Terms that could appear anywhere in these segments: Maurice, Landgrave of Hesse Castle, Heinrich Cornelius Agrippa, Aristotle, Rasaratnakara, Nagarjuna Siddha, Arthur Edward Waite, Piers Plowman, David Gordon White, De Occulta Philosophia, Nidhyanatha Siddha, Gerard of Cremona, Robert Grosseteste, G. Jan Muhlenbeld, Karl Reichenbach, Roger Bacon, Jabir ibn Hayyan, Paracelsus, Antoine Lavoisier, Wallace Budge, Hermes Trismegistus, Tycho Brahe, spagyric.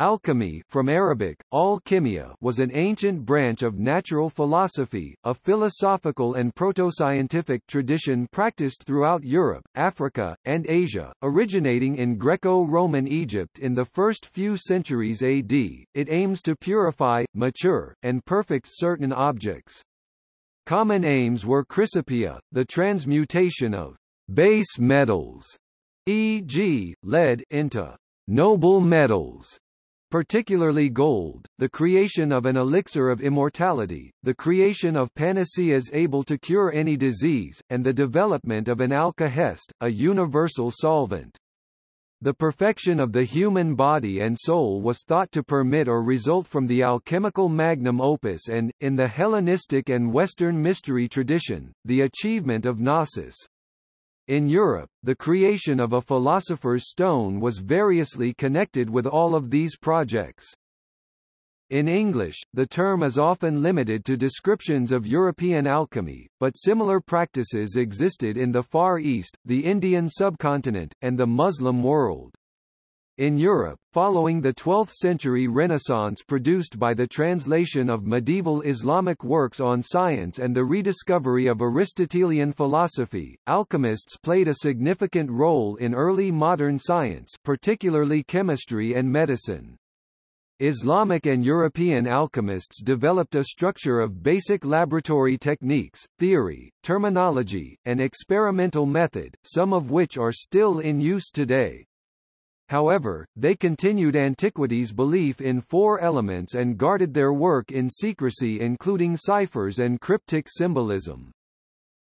Alchemy, from Arabic, al-kimia, was an ancient branch of natural philosophy, a philosophical and proto-scientific tradition practiced throughout Europe, Africa, and Asia, originating in Greco-Roman Egypt in the first few centuries AD. It aims to purify, mature, and perfect certain objects. Common aims were chrysopoeia, the transmutation of base metals, e.g., lead, into noble metals, particularly gold, the creation of an elixir of immortality, the creation of panaceas able to cure any disease, and the development of an alkahest, a universal solvent. The perfection of the human body and soul was thought to permit or result from the alchemical magnum opus and, in the Hellenistic and Western mystery tradition, the achievement of gnosis. In Europe, the creation of a philosopher's stone was variously connected with all of these projects. In English, the term is often limited to descriptions of European alchemy, but similar practices existed in the Far East, the Indian subcontinent, and the Muslim world. In Europe, following the 12th-century Renaissance produced by the translation of medieval Islamic works on science and the rediscovery of Aristotelian philosophy, alchemists played a significant role in early modern science, particularly chemistry and medicine. Islamic and European alchemists developed a structure of basic laboratory techniques, theory, terminology, and experimental method, some of which are still in use today. However, they continued antiquity's belief in four elements and guarded their work in secrecy, including ciphers and cryptic symbolism.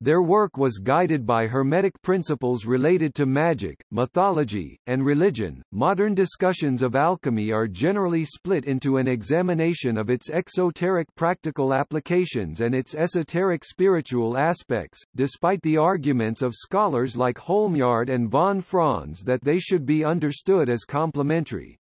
Their work was guided by hermetic principles related to magic, mythology, and religion. Modern discussions of alchemy are generally split into an examination of its exoteric practical applications and its esoteric spiritual aspects, despite the arguments of scholars like Holmyard and von Franz that they should be understood as complementary.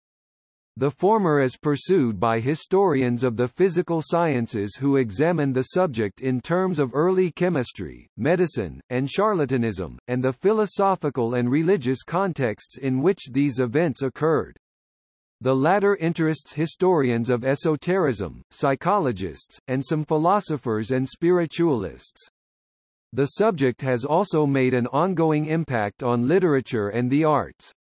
The former is pursued by historians of the physical sciences who examine the subject in terms of early chemistry, medicine, and charlatanism, and the philosophical and religious contexts in which these events occurred. The latter interests historians of esotericism, psychologists, and some philosophers and spiritualists. The subject has also made an ongoing impact on literature and the arts.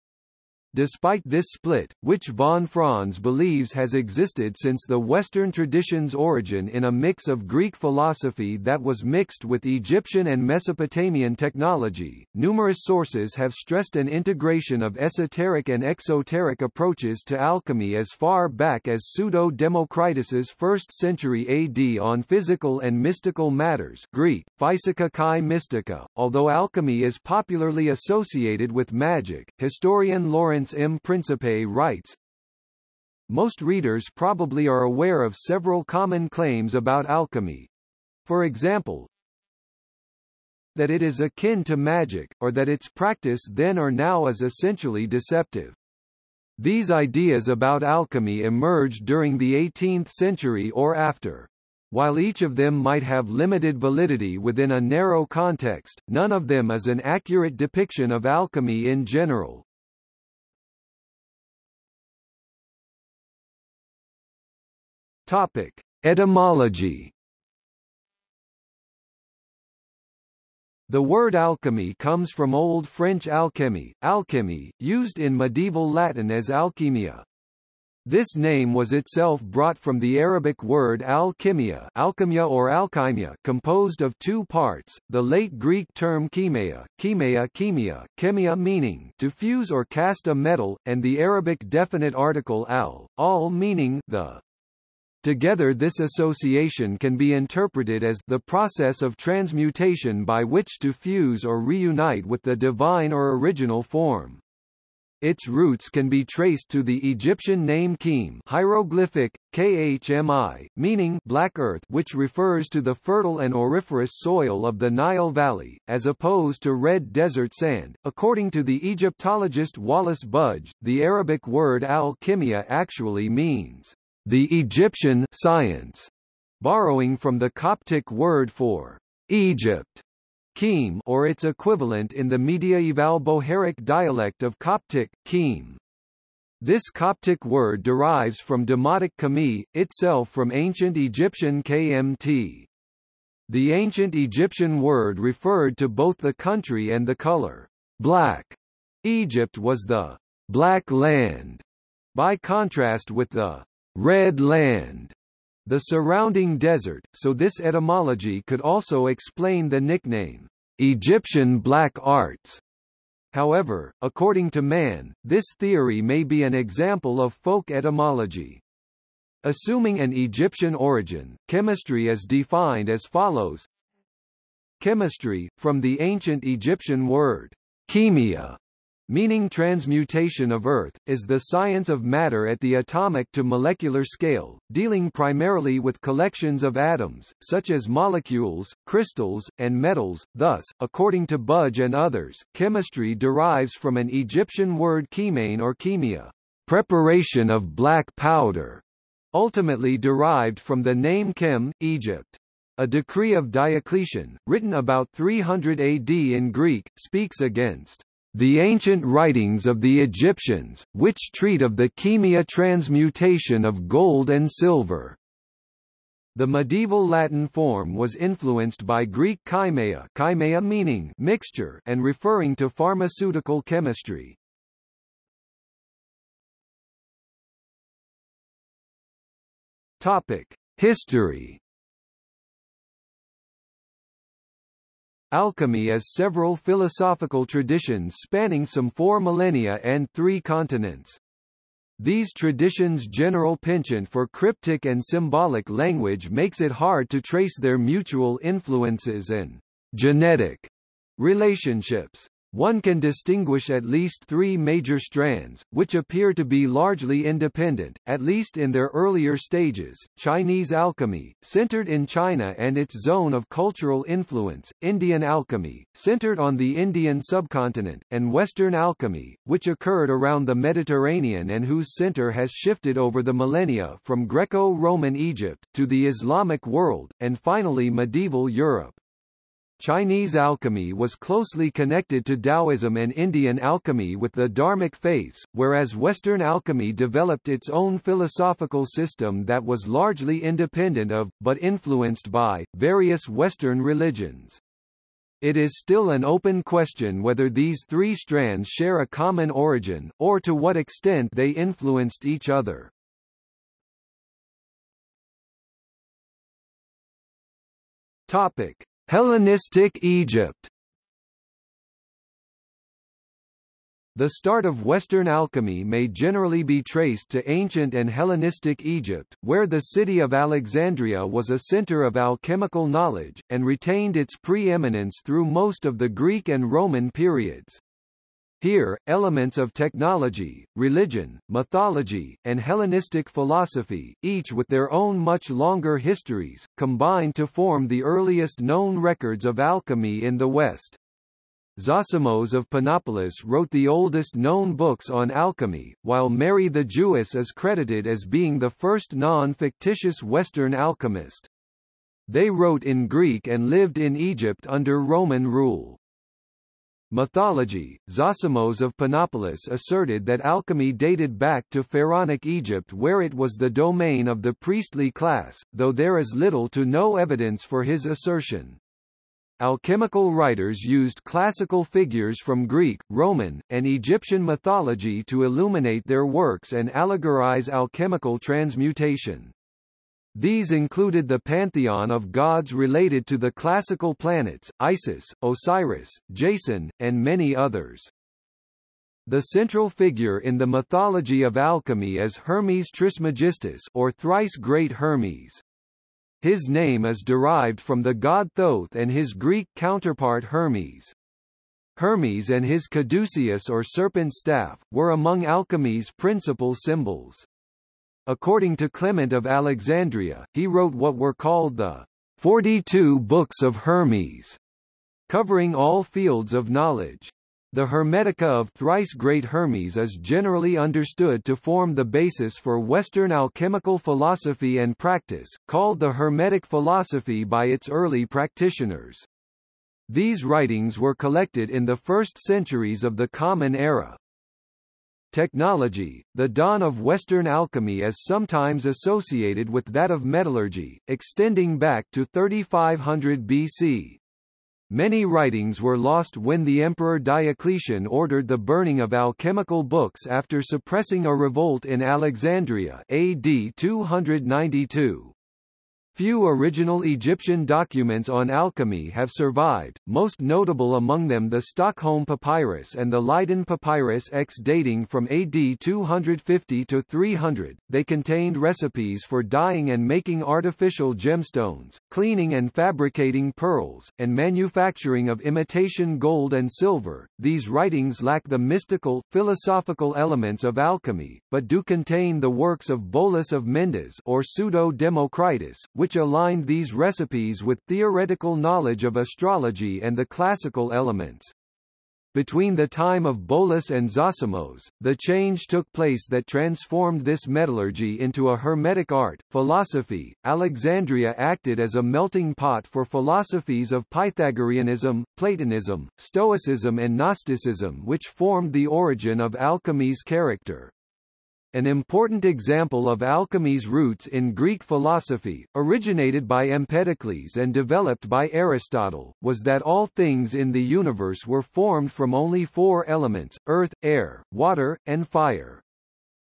Despite this split, which von Franz believes has existed since the Western tradition's origin in a mix of Greek philosophy that was mixed with Egyptian and Mesopotamian technology, numerous sources have stressed an integration of esoteric and exoteric approaches to alchemy as far back as Pseudo-Democritus's 1st century AD on physical and mystical matters, Greek, physika kai mystica. Although alchemy is popularly associated with magic, historian Lawrence M. Principe writes, most readers probably are aware of several common claims about alchemy. For example, that it is akin to magic, or that its practice then or now is essentially deceptive. These ideas about alchemy emerged during the 18th century or after. While each of them might have limited validity within a narrow context, none of them is an accurate depiction of alchemy in general. Topic: Etymology. The word alchemy comes from Old French alchemy, used in medieval Latin as alchemia. This name was itself brought from the Arabic word alchemia or alchymia, composed of two parts, the late Greek term chemia, meaning to fuse or cast a metal, and the Arabic definite article al, meaning the. Together this association can be interpreted as the process of transmutation by which to fuse or reunite with the divine or original form. Its roots can be traced to the Egyptian name Khim, hieroglyphic, khmi, meaning black earth, which refers to the fertile and auriferous soil of the Nile Valley, as opposed to red desert sand. According to the Egyptologist Wallace Budge, the Arabic word al-kimia actually means the Egyptian science, borrowing from the Coptic word for Egypt, Khim, or its equivalent in the medieval Boharic dialect of Coptic, Khim. This Coptic word derives from Demotic kami, itself from ancient Egyptian kmt. The ancient Egyptian word referred to both the country and the color black. Egypt was the black land, by contrast with the red land, the surrounding desert, so this etymology could also explain the nickname Egyptian black arts. However, according to Mann, this theory may be an example of folk etymology. Assuming an Egyptian origin, chemistry is defined as follows. Chemistry, from the ancient Egyptian word, chemia, meaning transmutation of earth, is the science of matter at the atomic to molecular scale, dealing primarily with collections of atoms, such as molecules, crystals, and metals. Thus, according to Budge and others, chemistry derives from an Egyptian word chemane or chemia, preparation of black powder, ultimately derived from the name Chem, Egypt. A decree of Diocletian, written about 300 AD in Greek, speaks against the ancient writings of the Egyptians, which treat of the chemia transmutation of gold and silver. The medieval Latin form was influenced by Greek chimaea, chimaea meaning mixture and referring to pharmaceutical chemistry. Topic: History. Alchemy has several philosophical traditions spanning some 4 millennia and 3 continents. These traditions' general penchant for cryptic and symbolic language makes it hard to trace their mutual influences and genetic relationships. One can distinguish at least 3 major strands, which appear to be largely independent, at least in their earlier stages: Chinese alchemy, centered in China and its zone of cultural influence; Indian alchemy, centered on the Indian subcontinent; and Western alchemy, which occurred around the Mediterranean and whose center has shifted over the millennia from Greco-Roman Egypt to the Islamic world, and finally medieval Europe. Chinese alchemy was closely connected to Taoism and Indian alchemy with the Dharmic faiths, whereas Western alchemy developed its own philosophical system that was largely independent of, but influenced by, various Western religions. It is still an open question whether these 3 strands share a common origin, or to what extent they influenced each other. Topic: Hellenistic Egypt. The start of Western alchemy may generally be traced to ancient and Hellenistic Egypt, where the city of Alexandria was a center of alchemical knowledge, and retained its preeminence through most of the Greek and Roman periods. Here, elements of technology, religion, mythology, and Hellenistic philosophy, each with their own much longer histories, combined to form the earliest known records of alchemy in the West. Zosimos of Panopolis wrote the oldest known books on alchemy, while Mary the Jewess is credited as being the first non-fictitious Western alchemist. They wrote in Greek and lived in Egypt under Roman rule. Mythology. Zosimos of Panopolis asserted that alchemy dated back to Pharaonic Egypt, where it was the domain of the priestly class, though there is little to no evidence for his assertion. Alchemical writers used classical figures from Greek, Roman, and Egyptian mythology to illuminate their works and allegorize alchemical transmutation. These included the pantheon of gods related to the classical planets, Isis, Osiris, Jason, and many others. The central figure in the mythology of alchemy is Hermes Trismegistus, or thrice great Hermes. His name is derived from the god Thoth and his Greek counterpart Hermes. Hermes and his caduceus or serpent staff were among alchemy's principal symbols. According to Clement of Alexandria, he wrote what were called the 42 Books of Hermes, covering all fields of knowledge. The Hermetica of thrice great Hermes is generally understood to form the basis for Western alchemical philosophy and practice, called the Hermetic philosophy by its early practitioners. These writings were collected in the first centuries of the Common Era. Technology. The dawn of Western alchemy is sometimes associated with that of metallurgy, extending back to 3500 BC. Many writings were lost when the Emperor Diocletian ordered the burning of alchemical books after suppressing a revolt in Alexandria AD 292. Few original Egyptian documents on alchemy have survived, most notable among them the Stockholm Papyrus and the Leiden Papyrus X dating from AD 250 to 300. They contained recipes for dyeing and making artificial gemstones, cleaning and fabricating pearls, and manufacturing of imitation gold and silver. These writings lack the mystical, philosophical elements of alchemy, but do contain the works of Bolus of Mendes or Pseudo-Democritus, which aligned these recipes with theoretical knowledge of astrology and the classical elements. Between the time of Bolus and Zosimos, the change took place that transformed this metallurgy into a hermetic art, philosophy. Alexandria acted as a melting pot for philosophies of Pythagoreanism, Platonism, Stoicism and Gnosticism, which formed the origin of alchemy's character. An important example of alchemy's roots in Greek philosophy, originated by Empedocles and developed by Aristotle, was that all things in the universe were formed from only four elements: earth, air, water, and fire.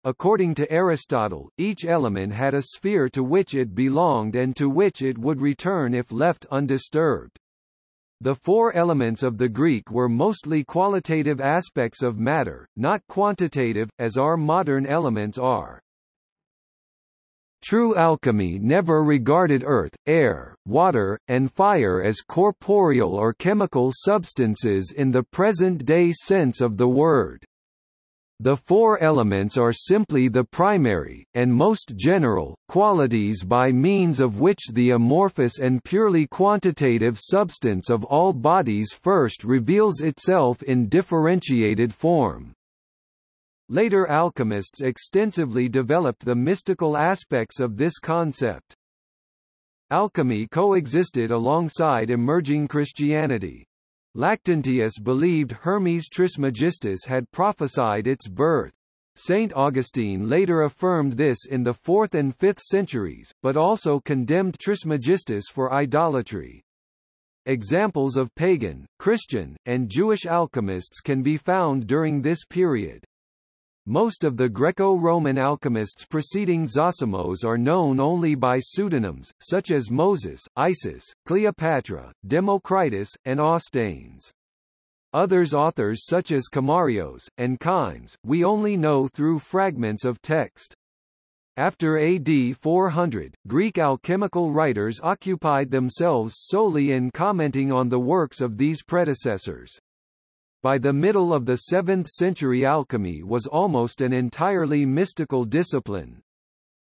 According to Aristotle, each element had a sphere to which it belonged and to which it would return if left undisturbed. The four elements of the Greek were mostly qualitative aspects of matter, not quantitative, as our modern elements are. True alchemy never regarded earth, air, water, and fire as corporeal or chemical substances in the present-day sense of the word. The four elements are simply the primary, and most general, qualities by means of which the amorphous and purely quantitative substance of all bodies first reveals itself in differentiated form. Later alchemists extensively developed the mystical aspects of this concept. Alchemy coexisted alongside emerging Christianity. Lactantius believed Hermes Trismegistus had prophesied its birth. Saint Augustine later affirmed this in the 4th and 5th centuries, but also condemned Trismegistus for idolatry. Examples of pagan, Christian, and Jewish alchemists can be found during this period. Most of the Greco-Roman alchemists preceding Zosimos are known only by pseudonyms, such as Moses, Isis, Cleopatra, Democritus, and Austanes. Others authors such as Camarios, and Chimes, we only know through fragments of text. After AD 400, Greek alchemical writers occupied themselves solely in commenting on the works of these predecessors. By the middle of the 7th century, alchemy was almost an entirely mystical discipline.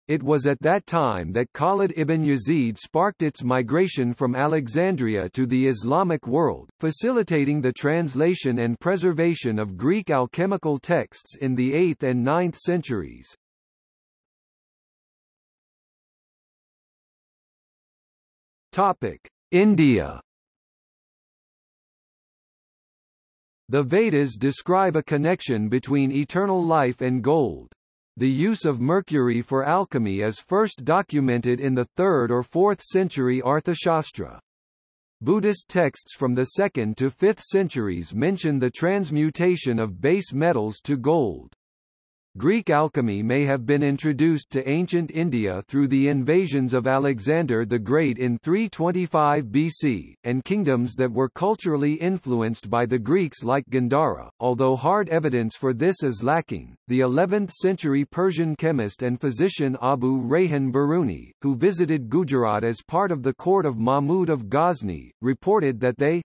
It was at that time that Khalid ibn Yazid sparked its migration from Alexandria to the Islamic world, facilitating the translation and preservation of Greek alchemical texts in the 8th and 9th centuries. Topic: India. The Vedas describe a connection between eternal life and gold. The use of mercury for alchemy is first documented in the 3rd or 4th century Arthashastra. Buddhist texts from the 2nd to 5th centuries mention the transmutation of base metals to gold. Greek alchemy may have been introduced to ancient India through the invasions of Alexander the Great in 325 BC, and kingdoms that were culturally influenced by the Greeks like Gandhara, although hard evidence for this is lacking. The 11th century Persian chemist and physician Abu Rayhan Biruni, who visited Gujarat as part of the court of Mahmud of Ghazni, reported that they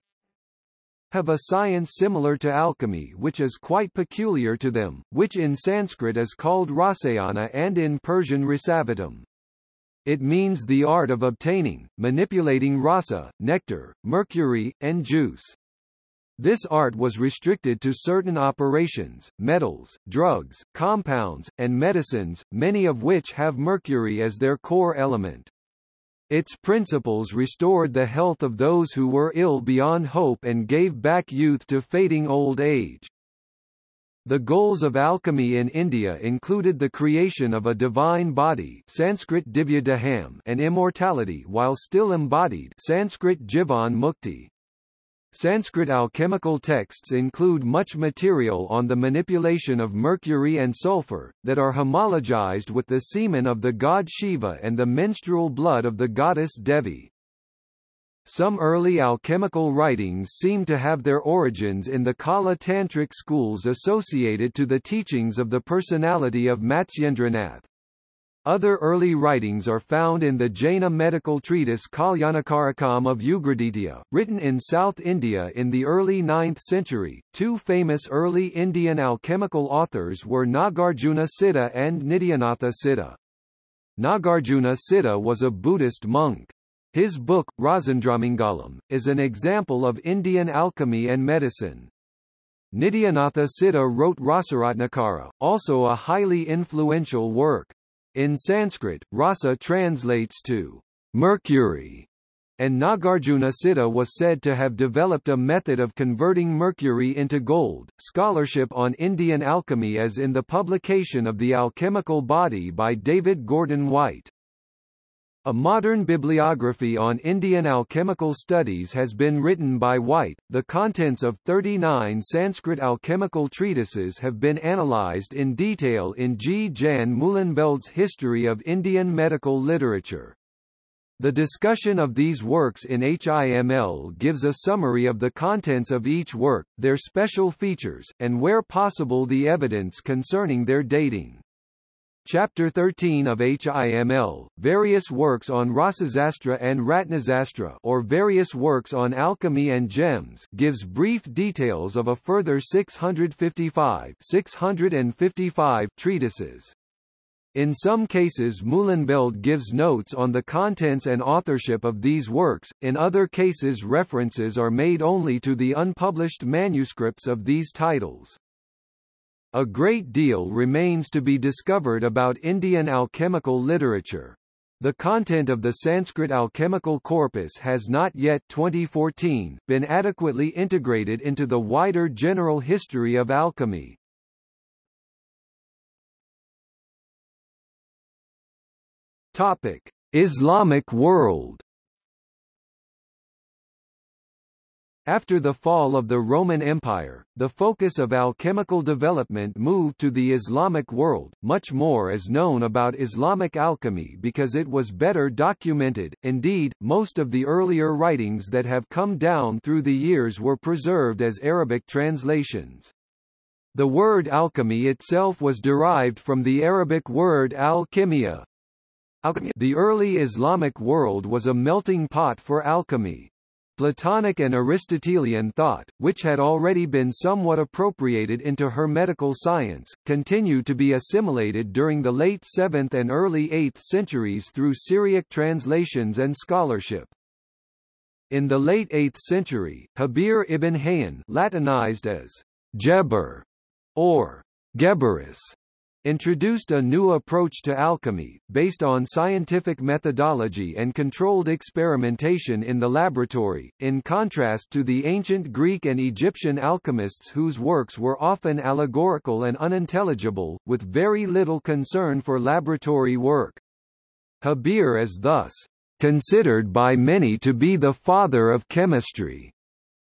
have a science similar to alchemy which is quite peculiar to them, which in Sanskrit is called rasayana and in Persian rasavitam. It means the art of obtaining, manipulating rasa, nectar, mercury, and juice. This art was restricted to certain operations, metals, drugs, compounds, and medicines, many of which have mercury as their core element. Its principles restored the health of those who were ill beyond hope and gave back youth to fading old age. The goals of alchemy in India included the creation of a divine body (Sanskrit divya deham) and immortality while still embodied (Sanskrit jivan mukti). Sanskrit alchemical texts include much material on the manipulation of mercury and sulfur, that are homologized with the semen of the god Shiva and the menstrual blood of the goddess Devi. Some early alchemical writings seem to have their origins in the Kala Tantric schools associated to the teachings of the personality of Matsyendranath. Other early writings are found in the Jaina medical treatise Kalyanakarikam of Ugraditya, written in South India in the early 9th century. Two famous early Indian alchemical authors were Nagarjuna Siddha and Nidhyanatha Siddha. Nagarjuna Siddha was a Buddhist monk. His book, Rasandramangalam, is an example of Indian alchemy and medicine. Nidhyanatha Siddha wrote Rasaratnakara, also a highly influential work. In Sanskrit, rasa translates to mercury, and Nagarjuna Siddha was said to have developed a method of converting mercury into gold. Scholarship on Indian alchemy is in the publication of The Alchemical Body by David Gordon White. A modern bibliography on Indian alchemical studies has been written by White. The contents of 39 Sanskrit alchemical treatises have been analyzed in detail in G. Jan Muhlenbeld's History of Indian Medical Literature. The discussion of these works in HIML gives a summary of the contents of each work, their special features, and where possible the evidence concerning their dating. Chapter 13 of HIML, Various Works on Rasasastra and Ratnasastra, or Various Works on Alchemy and Gems, gives brief details of a further 655 treatises. In some cases Muhlenbeld gives notes on the contents and authorship of these works, in other cases references are made only to the unpublished manuscripts of these titles. A great deal remains to be discovered about Indian alchemical literature. The content of the Sanskrit alchemical corpus has not yet 2014 been adequately integrated into the wider general history of alchemy. Topic: Islamic world. After the fall of the Roman Empire, the focus of alchemical development moved to the Islamic world. Much more is known about Islamic alchemy because it was better documented. Indeed, most of the earlier writings that have come down through the years were preserved as Arabic translations. The word alchemy itself was derived from the Arabic word al-kimia. The early Islamic world was a melting pot for alchemy. Platonic and Aristotelian thought, which had already been somewhat appropriated into Hermetical science, continued to be assimilated during the late 7th and early 8th centuries through Syriac translations and scholarship. In the late 8th century, Jabir ibn Hayyan, Latinized as Geber or Geberus, introduced a new approach to alchemy, based on scientific methodology and controlled experimentation in the laboratory, in contrast to the ancient Greek and Egyptian alchemists whose works were often allegorical and unintelligible, with very little concern for laboratory work. Jabir is thus considered by many to be the father of chemistry,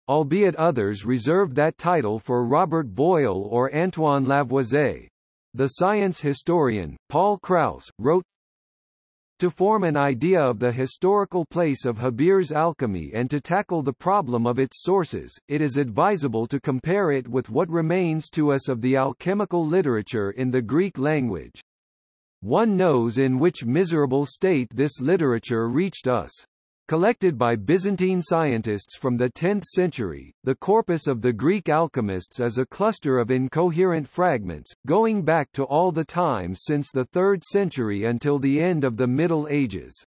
albeit others reserve that title for Robert Boyle or Antoine Lavoisier. The science historian, Paul Krauss, wrote, "To form an idea of the historical place of Jabir's alchemy and to tackle the problem of its sources, it is advisable to compare it with what remains to us of the alchemical literature in the Greek language. One knows in which miserable state this literature reached us. Collected by Byzantine scientists from the 10th century, the corpus of the Greek alchemists is a cluster of incoherent fragments, going back to all the times since the 3rd century until the end of the Middle Ages."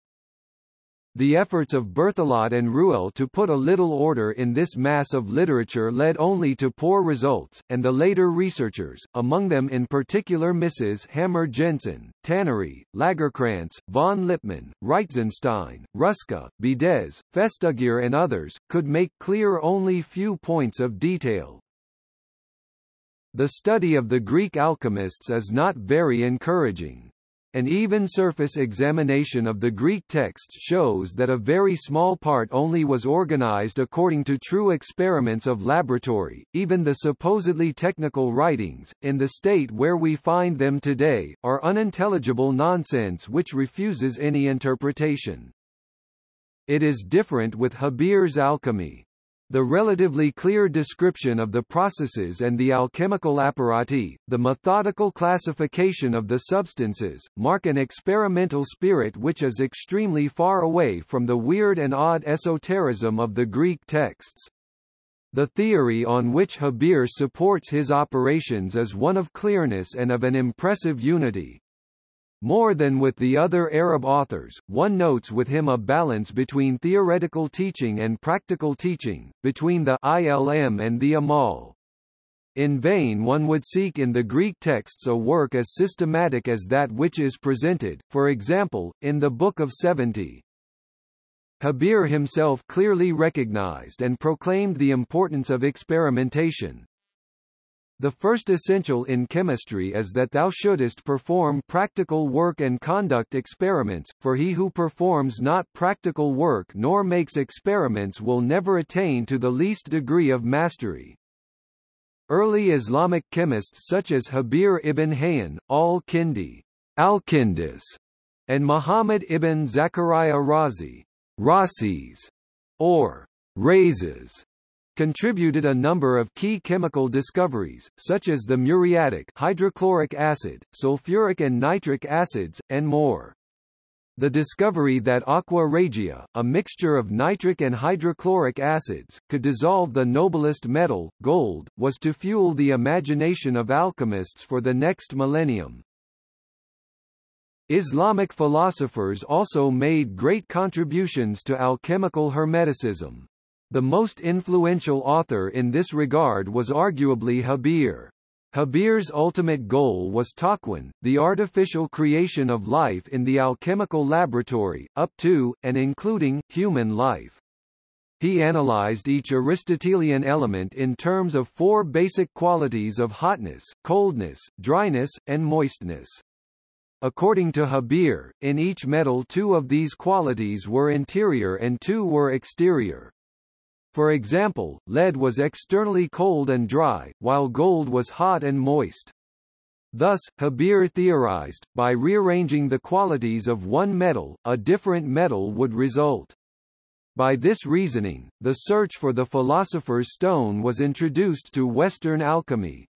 The efforts of Berthelot and Rouelle to put a little order in this mass of literature led only to poor results, and the later researchers, among them in particular Mrs. Hammer Jensen, Tannery, Lagerkrantz, von Lippmann, Reitzenstein, Ruska, Bedez, Festubgir, and others, could make clear only few points of detail. the study of the Greek alchemists is not very encouraging. An even surface examination of the Greek texts shows that a very small part only was organized according to true experiments of laboratory. Even the supposedly technical writings, in the state where we find them today, are unintelligible nonsense which refuses any interpretation. It is different with Jabir's alchemy. The relatively clear description of the processes and the alchemical apparati, the methodical classification of the substances, mark an experimental spirit which is extremely far away from the weird and odd esotericism of the Greek texts. The theory on which Jabir supports his operations is one of clearness and of an impressive unity. More than with the other Arab authors, one notes with him a balance between theoretical teaching and practical teaching, between the ilm and the amal. In vain one would seek in the Greek texts a work as systematic as that which is presented, for example, in the Book of 70. Jabir himself clearly recognized and proclaimed the importance of experimentation. The first essential in chemistry is that thou shouldest perform practical work and conduct experiments, for he who performs not practical work nor makes experiments will never attain to the least degree of mastery. Early Islamic chemists such as Jabir ibn Hayyan, al-Kindi, and Muhammad ibn Zakariya Razi, Razis, contributed a number of key chemical discoveries, such as the muriatic hydrochloric acid, sulfuric and nitric acids, and more. The discovery that aqua regia, a mixture of nitric and hydrochloric acids, could dissolve the noblest metal, gold, was to fuel the imagination of alchemists for the next millennium. Islamic philosophers also made great contributions to alchemical hermeticism. The most influential author in this regard was arguably Jabir. Jabir's ultimate goal was Taqwin, the artificial creation of life in the alchemical laboratory, up to, and including, human life. He analyzed each Aristotelian element in terms of four basic qualities of hotness, coldness, dryness, and moistness. According to Jabir, in each metal two of these qualities were interior and two were exterior. For example, lead was externally cold and dry, while gold was hot and moist. Thus, Jabir theorized, by rearranging the qualities of one metal, a different metal would result. By this reasoning, the search for the philosopher's stone was introduced to Western alchemy.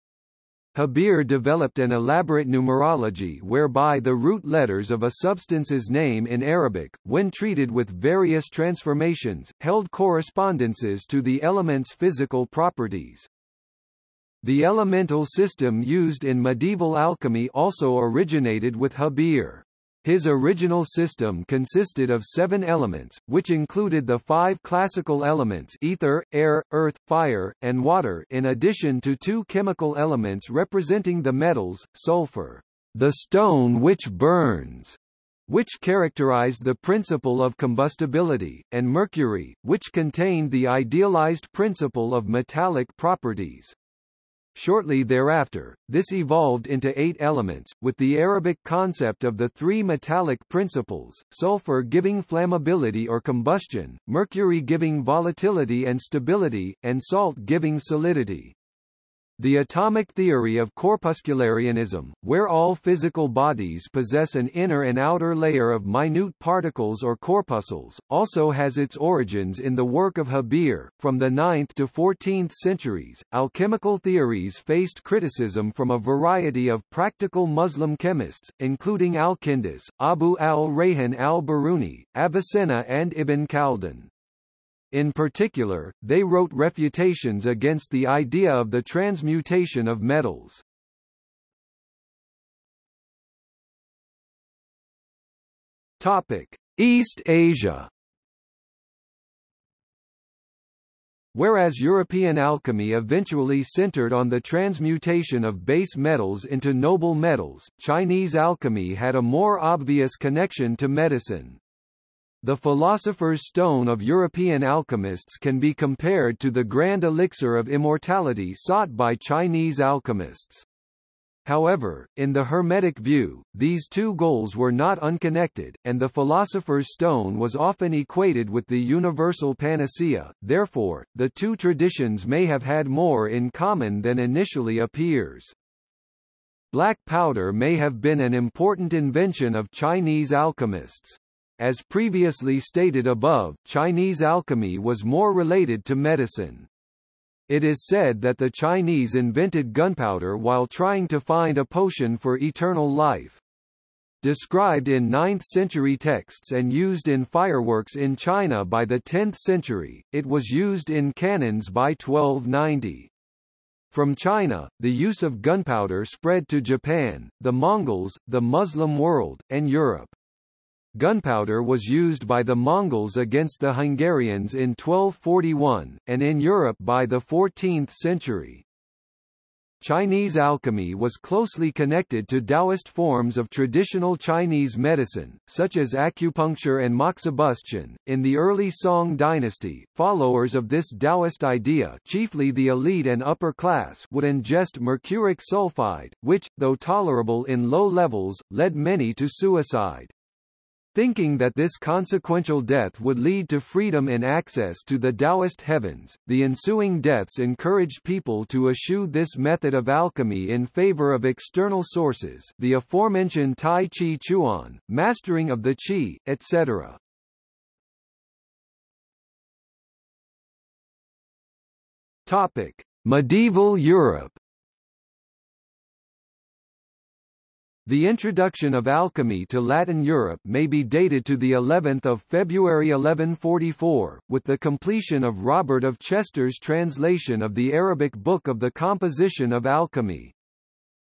Jabir developed an elaborate numerology whereby the root letters of a substance's name in Arabic, when treated with various transformations, held correspondences to the element's physical properties. The elemental system used in medieval alchemy also originated with Jabir. His original system consisted of 7 elements, which included the 5 classical elements ether, air, earth, fire, and water, in addition to 2 chemical elements representing the metals, sulfur, the stone which burns, which characterized the principle of combustibility, and mercury, which contained the idealized principle of metallic properties. Shortly thereafter, this evolved into 8 elements, with the Arabic concept of the 3 metallic principles, sulfur giving flammability or combustion, mercury giving volatility and stability, and salt giving solidity. The atomic theory of corpuscularianism, where all physical bodies possess an inner and outer layer of minute particles or corpuscles, also has its origins in the work of Jabir. From the 9th to 14th centuries, alchemical theories faced criticism from a variety of practical Muslim chemists, including al-Kindi, Abu al-Rayhan al-Biruni, Avicenna and Ibn Khaldun. In particular, they wrote refutations against the idea of the transmutation of metals. Topic: East Asia. Whereas European alchemy eventually centered on the transmutation of base metals into noble metals, Chinese alchemy had a more obvious connection to medicine. The philosopher's stone of European alchemists can be compared to the grand elixir of immortality sought by Chinese alchemists. However, in the Hermetic view, these two goals were not unconnected, and the philosopher's stone was often equated with the universal panacea. Therefore, the two traditions may have had more in common than initially appears. Black powder may have been an important invention of Chinese alchemists. As previously stated above, Chinese alchemy was more related to medicine. It is said that the Chinese invented gunpowder while trying to find a potion for eternal life. Described in 9th century texts and used in fireworks in China by the 10th century, it was used in cannons by 1290. From China, the use of gunpowder spread to Japan, the Mongols, the Muslim world, and Europe. Gunpowder was used by the Mongols against the Hungarians in 1241, and in Europe by the 14th century. Chinese alchemy was closely connected to Taoist forms of traditional Chinese medicine, such as acupuncture and moxibustion. In the early Song dynasty, followers of this Taoist idea, chiefly the elite and upper class, would ingest mercuric sulfide, which, though tolerable in low levels, led many to suicide. Thinking that this consequential death would lead to freedom and access to the Taoist heavens, the ensuing deaths encouraged people to eschew this method of alchemy in favor of external sources, the aforementioned Tai Chi Chuan, mastering of the Qi, etc. Topic: Medieval Europe. The introduction of alchemy to Latin Europe may be dated to the 11th of February 1144, with the completion of Robert of Chester's translation of the Arabic Book of the Composition of Alchemy.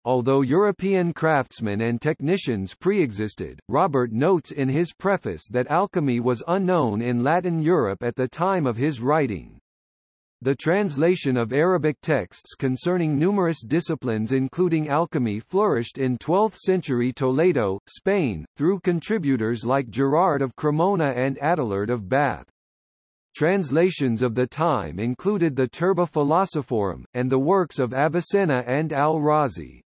Although European craftsmen and technicians pre-existed, Robert notes in his preface that alchemy was unknown in Latin Europe at the time of his writing. The translation of Arabic texts concerning numerous disciplines including alchemy flourished in 12th century Toledo, Spain, through contributors like Gerard of Cremona and Adelard of Bath. Translations of the time included the Turba Philosophorum, and the works of Avicenna and al-Razi.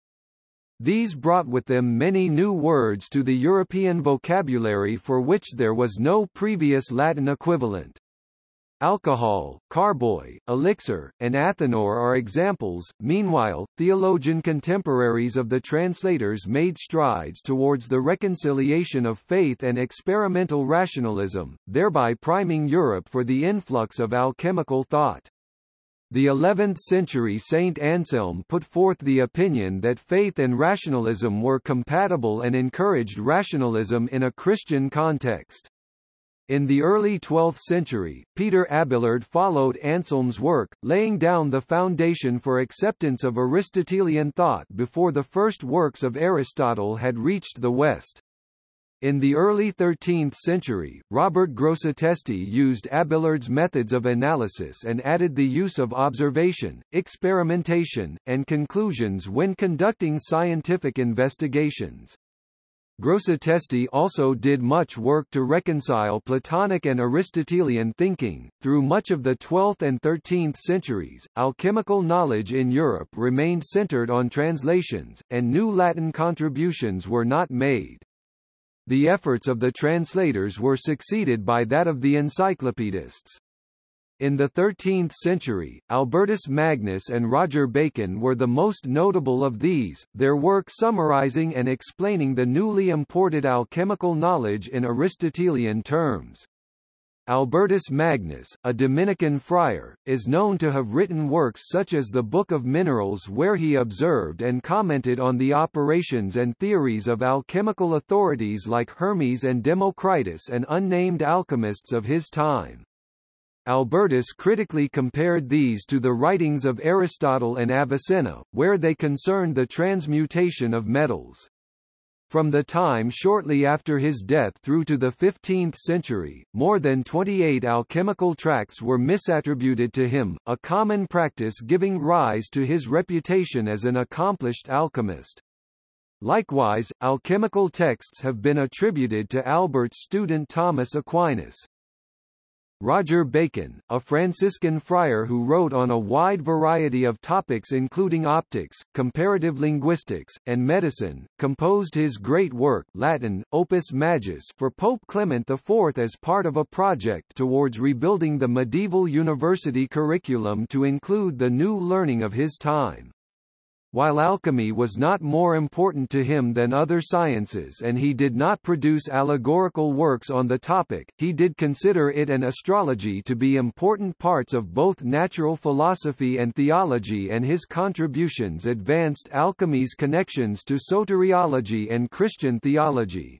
These brought with them many new words to the European vocabulary for which there was no previous Latin equivalent. Alcohol, carboy, elixir, and athanor are examples. Meanwhile, theologian contemporaries of the translators made strides towards the reconciliation of faith and experimental rationalism, thereby priming Europe for the influx of alchemical thought. The 11th century Saint Anselm put forth the opinion that faith and rationalism were compatible and encouraged rationalism in a Christian context. In the early 12th century, Peter Abelard followed Anselm's work, laying down the foundation for acceptance of Aristotelian thought before the first works of Aristotle had reached the West. In the early 13th century, Robert Grosseteste used Abelard's methods of analysis and added the use of observation, experimentation, and conclusions when conducting scientific investigations. Grosseteste also did much work to reconcile Platonic and Aristotelian thinking. Through much of the 12th and 13th centuries, alchemical knowledge in Europe remained centered on translations, and new Latin contributions were not made. The efforts of the translators were succeeded by that of the encyclopedists. In the 13th century, Albertus Magnus and Roger Bacon were the most notable of these, their work summarizing and explaining the newly imported alchemical knowledge in Aristotelian terms. Albertus Magnus, a Dominican friar, is known to have written works such as the Book of Minerals, where he observed and commented on the operations and theories of alchemical authorities like Hermes and Democritus and unnamed alchemists of his time. Albertus critically compared these to the writings of Aristotle and Avicenna, where they concerned the transmutation of metals. From the time shortly after his death through to the 15th century, more than 28 alchemical tracts were misattributed to him, a common practice giving rise to his reputation as an accomplished alchemist. Likewise, alchemical texts have been attributed to Albert's student Thomas Aquinas. Roger Bacon, a Franciscan friar who wrote on a wide variety of topics including optics, comparative linguistics, and medicine, composed his great work Latin, Opus Magis for Pope Clement IV as part of a project towards rebuilding the medieval university curriculum to include the new learning of his time. While alchemy was not more important to him than other sciences and he did not produce allegorical works on the topic, he did consider it and astrology to be important parts of both natural philosophy and theology, and his contributions advanced alchemy's connections to soteriology and Christian theology.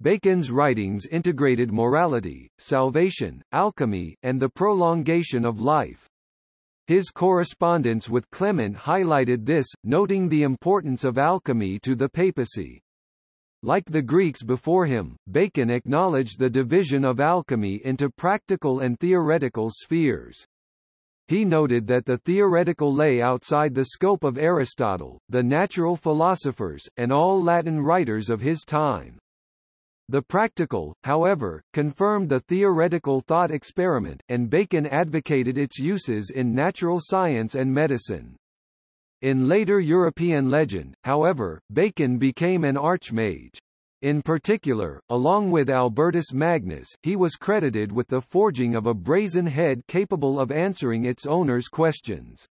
Bacon's writings integrated morality, salvation, alchemy, and the prolongation of life. His correspondence with Clement highlighted this, noting the importance of alchemy to the papacy. Like the Greeks before him, Bacon acknowledged the division of alchemy into practical and theoretical spheres. He noted that the theoretical lay outside the scope of Aristotle, the natural philosophers, and all Latin writers of his time. The practical, however, confirmed the theoretical thought experiment, and Bacon advocated its uses in natural science and medicine. In later European legend, however, Bacon became an archmage. In particular, along with Albertus Magnus, he was credited with the forging of a brazen head capable of answering its owner's questions.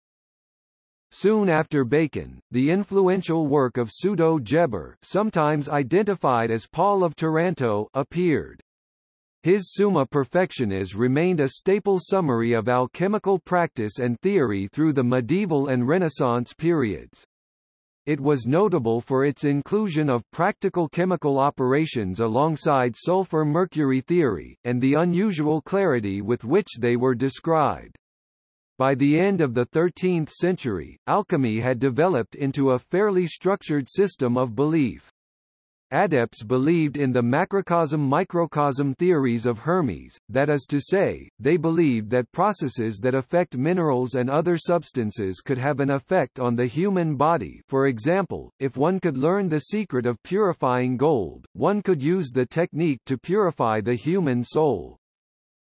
Soon after Bacon, the influential work of Pseudo-Democritus, sometimes identified as Paul of Taranto, appeared. His Summa Perfectionis remained a staple summary of alchemical practice and theory through the medieval and Renaissance periods. It was notable for its inclusion of practical chemical operations alongside sulfur-mercury theory, and the unusual clarity with which they were described. By the end of the 13th century, alchemy had developed into a fairly structured system of belief. Adepts believed in the macrocosm-microcosm theories of Hermes, that is to say, they believed that processes that affect minerals and other substances could have an effect on the human body. For example, if one could learn the secret of purifying gold, one could use the technique to purify the human soul.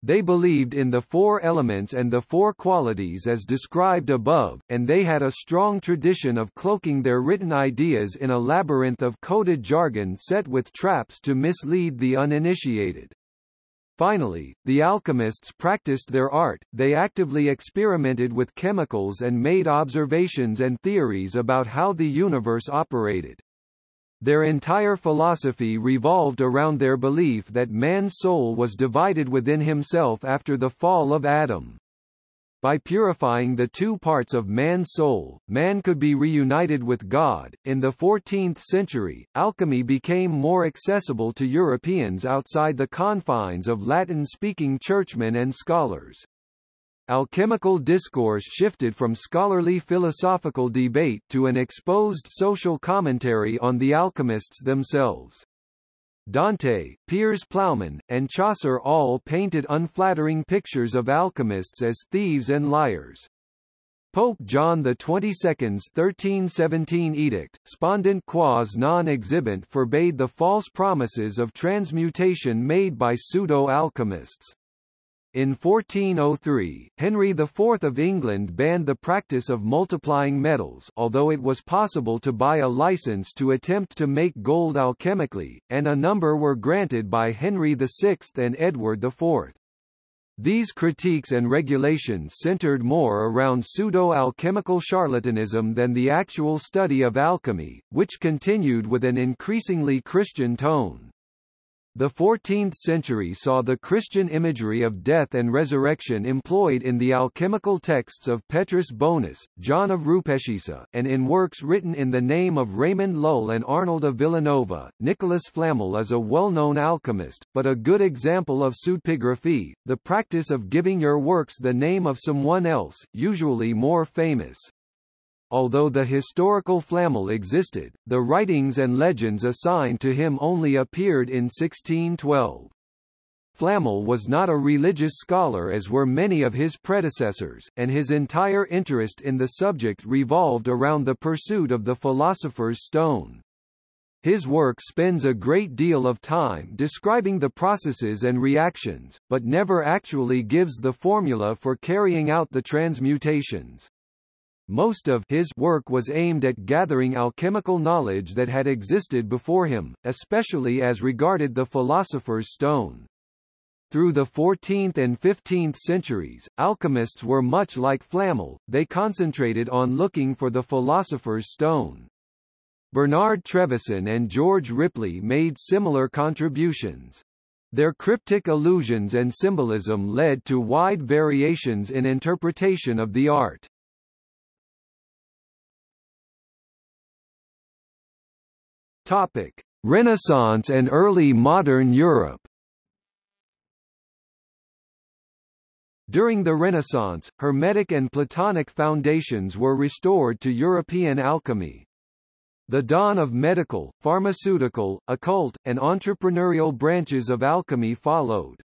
They believed in the four elements and the four qualities as described above, and they had a strong tradition of cloaking their written ideas in a labyrinth of coded jargon set with traps to mislead the uninitiated. Finally, the alchemists practiced their art, they actively experimented with chemicals and made observations and theories about how the universe operated. Their entire philosophy revolved around their belief that man's soul was divided within himself after the fall of Adam. By purifying the two parts of man's soul, man could be reunited with God. In the 14th century, alchemy became more accessible to Europeans outside the confines of Latin-speaking churchmen and scholars. Alchemical discourse shifted from scholarly philosophical debate to an exposed social commentary on the alchemists themselves. Dante, Piers Plowman, and Chaucer all painted unflattering pictures of alchemists as thieves and liars. Pope John XXII's 1317 edict, Spondent quas non exhibent, forbade the false promises of transmutation made by pseudo-alchemists. In 1403, Henry IV of England banned the practice of multiplying metals, although it was possible to buy a license to attempt to make gold alchemically, and a number were granted by Henry VI and Edward IV. These critiques and regulations centered more around pseudo-alchemical charlatanism than the actual study of alchemy, which continued with an increasingly Christian tone. The 14th century saw the Christian imagery of death and resurrection employed in the alchemical texts of Petrus Bonus, John of Rupeshissa, and in works written in the name of Raymond Lull and Arnold of Villanova. Nicholas Flamel is a well-known alchemist, but a good example of pseudepigraphy, the practice of giving your works the name of someone else, usually more famous. Although the historical Flamel existed, the writings and legends assigned to him only appeared in 1612. Flamel was not a religious scholar as were many of his predecessors, and his entire interest in the subject revolved around the pursuit of the philosopher's stone. His work spends a great deal of time describing the processes and reactions, but never actually gives the formula for carrying out the transmutations. Most of his work was aimed at gathering alchemical knowledge that had existed before him, especially as regarded the philosopher's stone. Through the 14th and 15th centuries, alchemists were much like Flamel, they concentrated on looking for the philosopher's stone. Bernard Trevisan and George Ripley made similar contributions. Their cryptic allusions and symbolism led to wide variations in interpretation of the art. Topic: Renaissance and early modern Europe. During the Renaissance, Hermetic and Platonic foundations were restored to European alchemy. The dawn of medical, pharmaceutical, occult, and entrepreneurial branches of alchemy followed.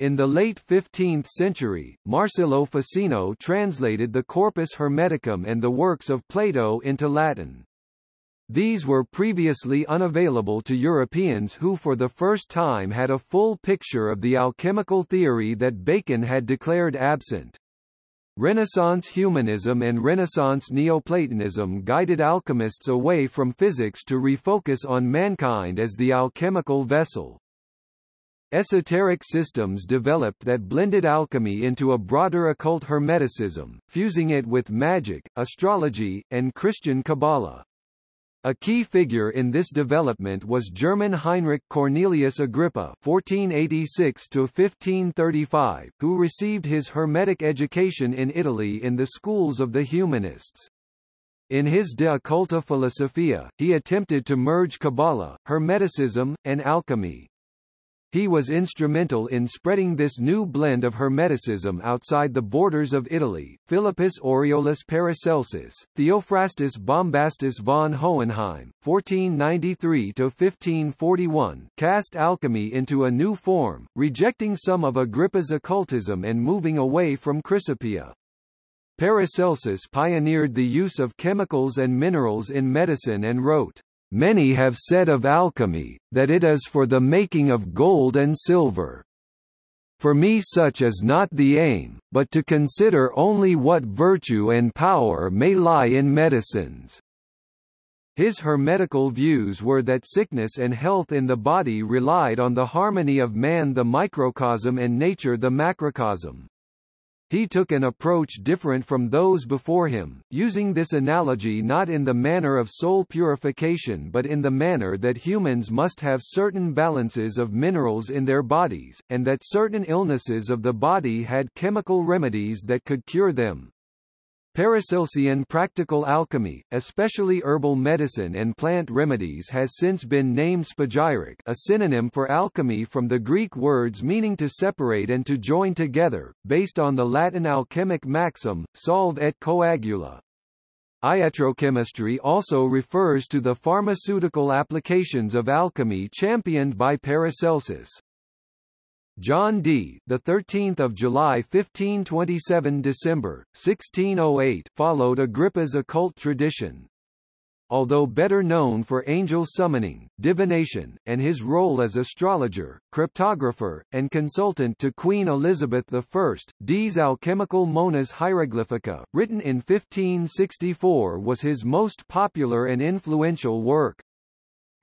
In the late 15th century, Marsilio Ficino translated the Corpus Hermeticum and the works of Plato into Latin. These were previously unavailable to Europeans who for the first time had a full picture of the alchemical theory that Bacon had declared absent. Renaissance humanism and Renaissance Neoplatonism guided alchemists away from physics to refocus on mankind as the alchemical vessel. Esoteric systems developed that blended alchemy into a broader occult hermeticism, fusing it with magic, astrology, and Christian Kabbalah. A key figure in this development was German Heinrich Cornelius Agrippa (1486–1535), who received his Hermetic education in Italy in the schools of the Humanists. In his De Occulta Philosophia, he attempted to merge Kabbalah, Hermeticism, and alchemy. He was instrumental in spreading this new blend of Hermeticism outside the borders of Italy. Philippus Aureolus Paracelsus, Theophrastus Bombastus von Hohenheim, 1493–1541, cast alchemy into a new form, rejecting some of Agrippa's occultism and moving away from Chrysopoeia. Paracelsus pioneered the use of chemicals and minerals in medicine and wrote, "Many have said of alchemy, that it is for the making of gold and silver. For me such is not the aim, but to consider only what virtue and power may lie in medicines." His hermetical views were that sickness and health in the body relied on the harmony of man the microcosm and nature the macrocosm. He took an approach different from those before him, using this analogy not in the manner of soul purification but in the manner that humans must have certain balances of minerals in their bodies, and that certain illnesses of the body had chemical remedies that could cure them. Paracelsian practical alchemy, especially herbal medicine and plant remedies, has since been named spagyric, a synonym for alchemy from the Greek words meaning to separate and to join together, based on the Latin alchemic maxim, solve et coagula. Iatrochemistry also refers to the pharmaceutical applications of alchemy championed by Paracelsus. John Dee, the 13th of July 1527–December 1608, followed Agrippa's occult tradition. Although better known for angel summoning, divination, and his role as astrologer, cryptographer, and consultant to Queen Elizabeth I, Dee's alchemical Monas Hieroglyphica, written in 1564, was his most popular and influential work.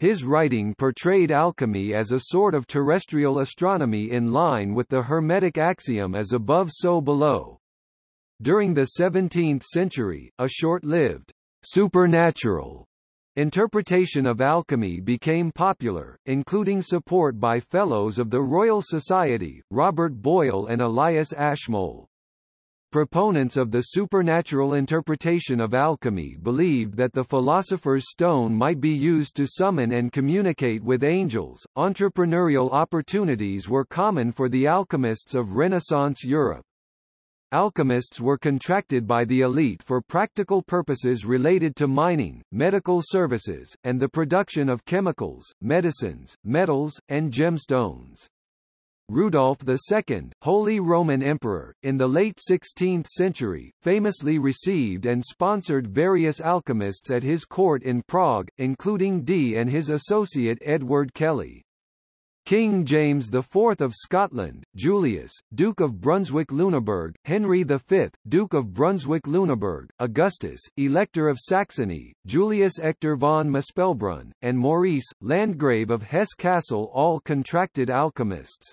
His writing portrayed alchemy as a sort of terrestrial astronomy in line with the Hermetic axiom as above so below. During the 17th century, a short-lived, supernatural interpretation of alchemy became popular, including support by Fellows of the Royal Society, Robert Boyle and Elias Ashmole. Proponents of the supernatural interpretation of alchemy believed that the philosopher's stone might be used to summon and communicate with angels. Entrepreneurial opportunities were common for the alchemists of Renaissance Europe. Alchemists were contracted by the elite for practical purposes related to mining, medical services, and the production of chemicals, medicines, metals, and gemstones. Rudolf II, Holy Roman Emperor, in the late 16th century, famously received and sponsored various alchemists at his court in Prague, including Dee and his associate Edward Kelly. King James IV of Scotland, Julius, Duke of Brunswick-Lüneburg, Henry V, Duke of Brunswick-Lüneburg, Augustus, Elector of Saxony, Julius Hector von Muspelbrunn, and Maurice, Landgrave of Hesse Castle all contracted alchemists.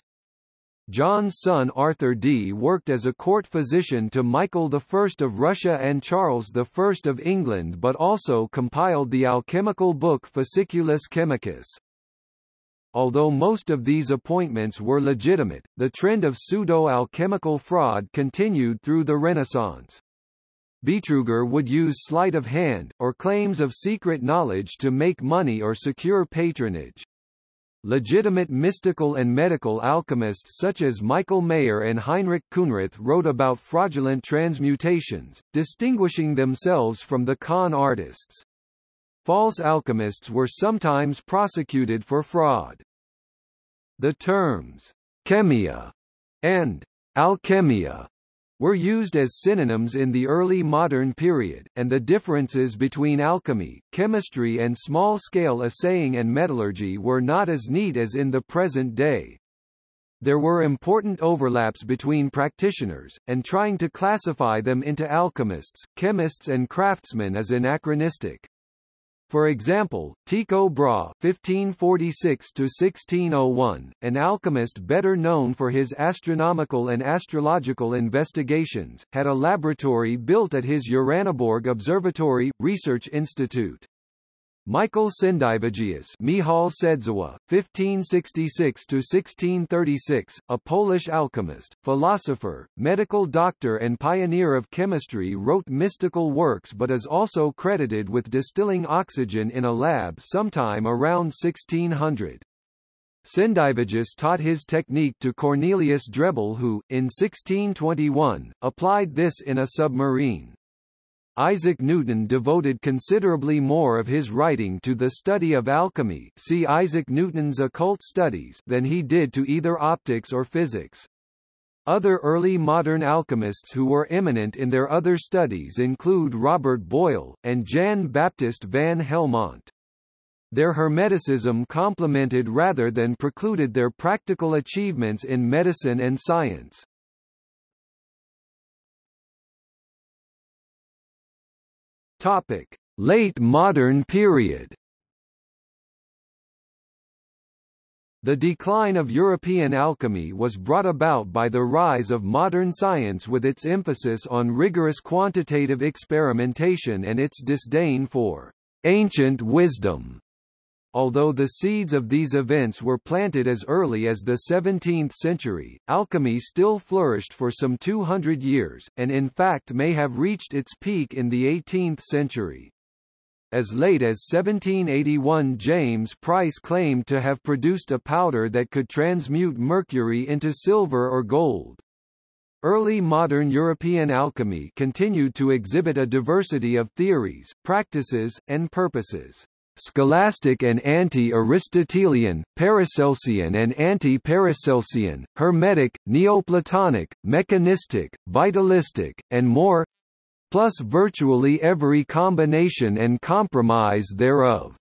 John's son Arthur Dee worked as a court physician to Michael I of Russia and Charles I of England, but also compiled the alchemical book Fasciculus Chemicus. Although most of these appointments were legitimate, the trend of pseudo-alchemical fraud continued through the Renaissance. Betrüger would use sleight of hand, or claims of secret knowledge to make money or secure patronage. Legitimate mystical and medical alchemists such as Michael Mayer and Heinrich Kuhnrith wrote about fraudulent transmutations, distinguishing themselves from the con artists. False alchemists were sometimes prosecuted for fraud. The terms chemia and alchemia were used as synonyms in the early modern period, and the differences between alchemy, chemistry and small-scale assaying and metallurgy were not as neat as in the present day. There were important overlaps between practitioners, and trying to classify them into alchemists, chemists and craftsmen is anachronistic. For example, Tycho Brahe (1546–1601), an alchemist better known for his astronomical and astrological investigations, had a laboratory built at his Uraniborg Observatory Research Institute. Michael Sendivagius (Michal Sedzawa), 1566–1636, a Polish alchemist, philosopher, medical doctor and pioneer of chemistry, wrote mystical works but is also credited with distilling oxygen in a lab sometime around 1600. Sendivagius taught his technique to Cornelius Drebbel who, in 1621, applied this in a submarine. Isaac Newton devoted considerably more of his writing to the study of alchemy, see Isaac Newton's occult studies, than he did to either optics or physics. Other early modern alchemists who were eminent in their other studies include Robert Boyle, and Jan Baptist van Helmont. Their Hermeticism complemented rather than precluded their practical achievements in medicine and science. Topic: Late Modern Period. The decline of European alchemy was brought about by the rise of modern science with its emphasis on rigorous quantitative experimentation and its disdain for ancient wisdom. Although the seeds of these events were planted as early as the 17th century, alchemy still flourished for some 200 years, and in fact may have reached its peak in the 18th century. As late as 1781, James Price claimed to have produced a powder that could transmute mercury into silver or gold. Early modern European alchemy continued to exhibit a diversity of theories, practices, and purposes. Scholastic and anti-Aristotelian, Paracelsian and anti-Paracelsian, Hermetic, Neoplatonic, Mechanistic, Vitalistic, and more, plus virtually every combination and compromise thereof.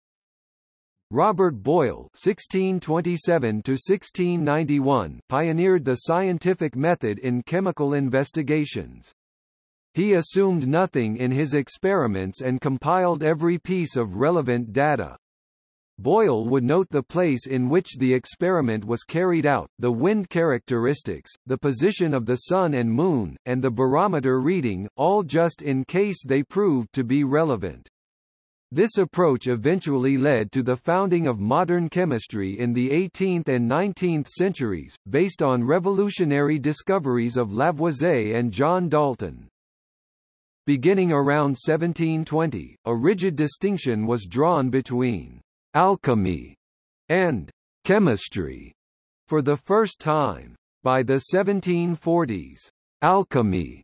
Robert Boyle (1627–1691) pioneered the scientific method in chemical investigations. He assumed nothing in his experiments and compiled every piece of relevant data. Boyle would note the place in which the experiment was carried out, the wind characteristics, the position of the sun and moon, and the barometer reading, all just in case they proved to be relevant. This approach eventually led to the founding of modern chemistry in the 18th and 19th centuries, based on revolutionary discoveries of Lavoisier and John Dalton. Beginning around 1720, a rigid distinction was drawn between alchemy and chemistry for the first time. By the 1740s, alchemy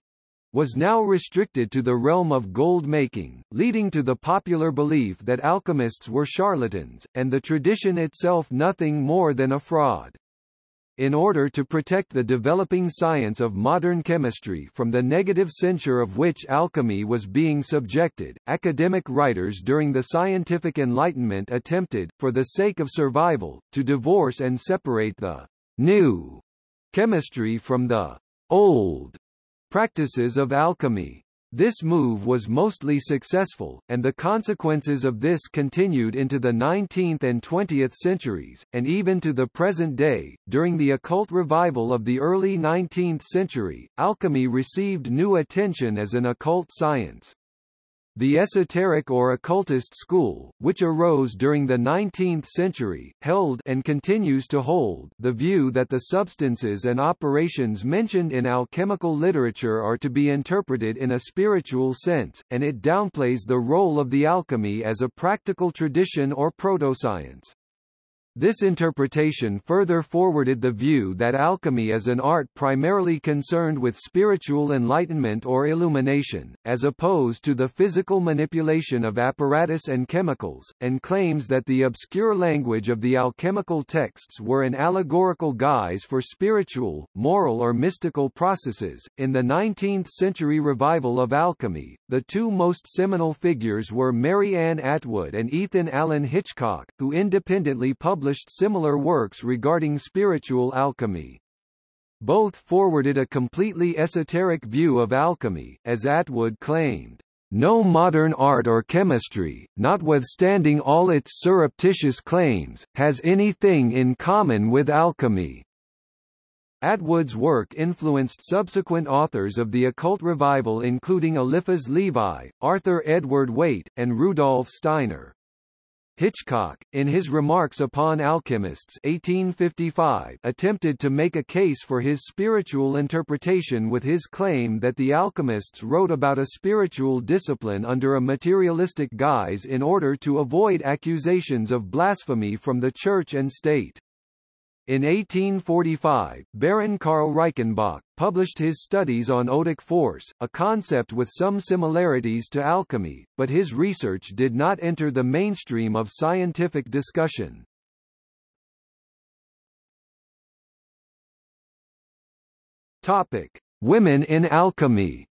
was now restricted to the realm of gold-making, leading to the popular belief that alchemists were charlatans, and the tradition itself nothing more than a fraud. in order to protect the developing science of modern chemistry from the negative censure of which alchemy was being subjected. Academic writers during the Scientific Enlightenment attempted, for the sake of survival, to divorce and separate the new chemistry from the old practices of alchemy. This move was mostly successful, and the consequences of this continued into the 19th and 20th centuries, and even to the present day. During the occult revival of the early 19th century, alchemy received new attention as an occult science. The esoteric or occultist school, which arose during the 19th century, held and continues to hold the view that the substances and operations mentioned in alchemical literature are to be interpreted in a spiritual sense, and it downplays the role of the alchemy as a practical tradition or proto-science. This interpretation further forwarded the view that alchemy as an art primarily concerned with spiritual enlightenment or illumination, as opposed to the physical manipulation of apparatus and chemicals, and claims that the obscure language of the alchemical texts were an allegorical guise for spiritual, moral, or mystical processes. In the 19th century revival of alchemy, the two most seminal figures were Mary Ann Atwood and Ethan Allen Hitchcock, who independently published similar works regarding spiritual alchemy. Both forwarded a completely esoteric view of alchemy, as Atwood claimed, "No modern art or chemistry, notwithstanding all its surreptitious claims, has anything in common with alchemy." Atwood's work influenced subsequent authors of the occult revival including Eliphaz Levi, Arthur Edward Waite, and Rudolf Steiner. Hitchcock, in his remarks upon alchemists 1855, attempted to make a case for his spiritual interpretation with his claim that the alchemists wrote about a spiritual discipline under a materialistic guise in order to avoid accusations of blasphemy from the church and state. In 1845, Baron Karl Reichenbach published his studies on odic force, a concept with some similarities to alchemy, but his research did not enter the mainstream of scientific discussion. Topic: Women in alchemy.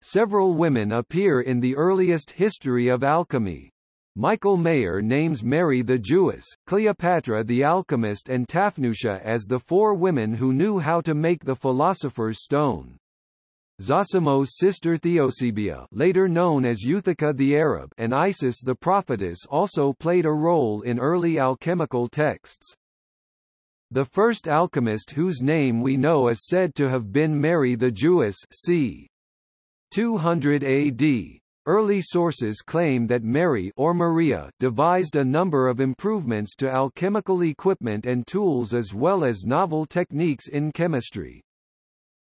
Several women appear in the earliest history of alchemy. Michael Mayer names Mary the Jewess, Cleopatra the alchemist and Tafnusha as the four women who knew how to make the philosopher's stone. Zosimos' sister Theosebia, later known as Euthecca the Arab, and Isis the prophetess also played a role in early alchemical texts. The first alchemist whose name we know is said to have been Mary the Jewess, c. 200 AD. Early sources claim that Mary or Maria devised a number of improvements to alchemical equipment and tools as well as novel techniques in chemistry.